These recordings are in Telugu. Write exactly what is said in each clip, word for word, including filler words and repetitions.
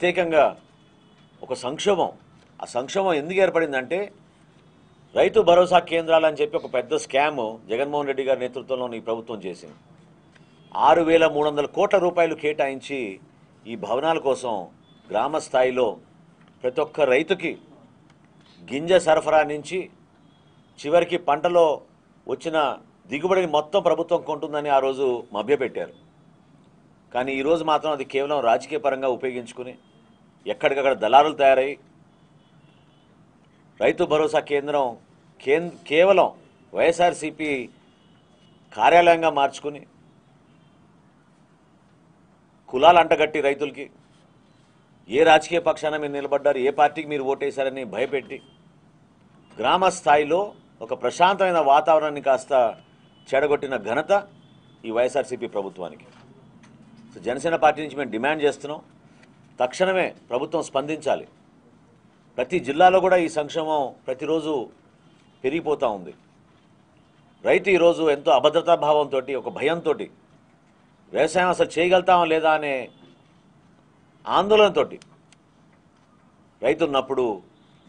ప్రత్యేకంగా ఒక సంక్షోభం ఆ సంక్షోభం ఎందుకు ఏర్పడిందంటే రైతు భరోసా కేంద్రాలు అని చెప్పి ఒక పెద్ద స్కామ్ జగన్మోహన్ రెడ్డి గారి నేతృత్వంలో ఈ ప్రభుత్వం చేసింది ఆరు వేల మూడు వందల కోట్ల రూపాయలు కేటాయించి ఈ భవనాల కోసం గ్రామ స్థాయిలో ప్రతి ఒక్క రైతుకి గింజ సరఫరా నుంచి చివరికి పంటలో వచ్చిన దిగుబడిని మొత్తం ప్రభుత్వం కొంటుందని ఆ రోజు మభ్యపెట్టారు కానీ ఈ రోజు మాత్రం అది కేవలం రాజకీయ పరంగా ఉపయోగించుకుని ఎక్కడికక్కడ దళారులు తయారై రైతు భరోసా కేంద్రం కేవలం వైఎస్ఆర్సీపీ కార్యాలయంగా మార్చుకుని కులాలు అంటగట్టి రైతులకి ఏ రాజకీయ పక్షాన మీరు నిలబడ్డారు ఏ పార్టీకి మీరు ఓటేశారని భయపెట్టి గ్రామ స్థాయిలో ఒక ప్రశాంతమైన వాతావరణాన్ని కాస్త చెడగొట్టిన ఘనత ఈ వైఎస్ఆర్సీపీ ప్రభుత్వానికి. సో జనసేన పార్టీ నుంచి మేము డిమాండ్ చేస్తున్నాం, తక్షణమే ప్రభుత్వం స్పందించాలి. ప్రతి జిల్లాలో కూడా ఈ సంక్షేమం ప్రతిరోజు పెరిగిపోతూ ఉంది. రైతు ఈరోజు ఎంతో అభద్రతాభావంతో ఒక భయంతో వ్యవసాయం అసలు చేయగలుగుతామా లేదా అనే ఆందోళనతో రైతున్నప్పుడు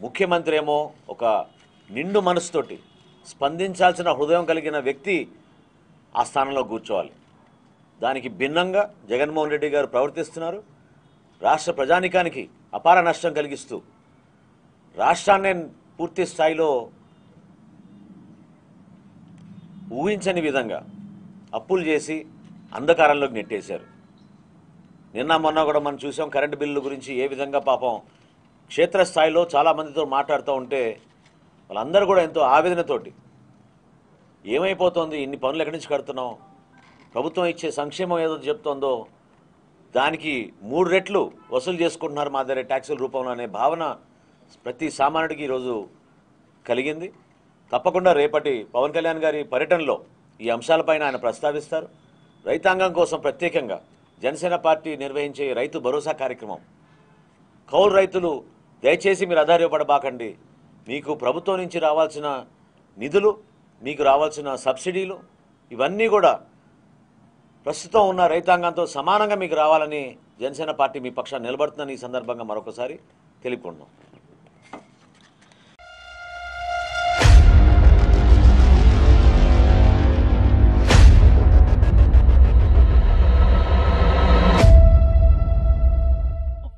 ముఖ్యమంత్రి ఏమో ఒక నిండు మనసుతోటి స్పందించాల్సిన హృదయం కలిగిన వ్యక్తి ఆ స్థానంలో కూర్చోవాలి. దానికి భిన్నంగా జగన్మోహన్ రెడ్డి గారు ప్రవర్తిస్తున్నారు. రాష్ట్ర ప్రజానికానికి అపార నష్టం కలిగిస్తూ రాష్ట్రాన్ని పూర్తి స్థాయిలో ఊహించని విధంగా అప్పులు చేసి అంధకారంలోకి నెట్టేశారు. నిన్న మొన్న కూడా మనం చూసాం కరెంటు బిల్లుల గురించి ఏ విధంగా పాపం క్షేత్రస్థాయిలో చాలామందితో మాట్లాడుతూ ఉంటే వాళ్ళందరూ కూడా ఎంతో ఆవేదనతోటి ఏమైపోతుంది, ఇన్ని పనులు ఎక్కడి నుంచి కడుతున్నాం, ప్రభుత్వం ఇచ్చే సంక్షేమం ఏదో చెప్తుందో దానికి మూడు రెట్లు వసూలు చేసుకుంటున్నారు మా దగ్గర ట్యాక్సుల రూపంలో అనే భావన ప్రతి సామాన్యుడికి ఈరోజు కలిగింది. తప్పకుండా రేపటి పవన్ కళ్యాణ్ గారి పర్యటనలో ఈ అంశాలపైన ఆయన ప్రస్తావిస్తారు. రైతాంగం కోసం ప్రత్యేకంగా జనసేన పార్టీ నిర్వహించే రైతు భరోసా కార్యక్రమం, కౌలు రైతులు దయచేసి మీరు ఆధారపడబాకండి, మీకు ప్రభుత్వం నుంచి రావాల్సిన నిధులు, మీకు రావాల్సిన సబ్సిడీలు ఇవన్నీ కూడా ప్రస్తుతం ఉన్న రైతాంగంతో సమానంగా మీకు రావాలని జనసేన పార్టీ మీ పక్షాన్ని నిలబడుతుందని ఈ సందర్భంగా మరొకసారి తెలుపుకుంటున్నాం.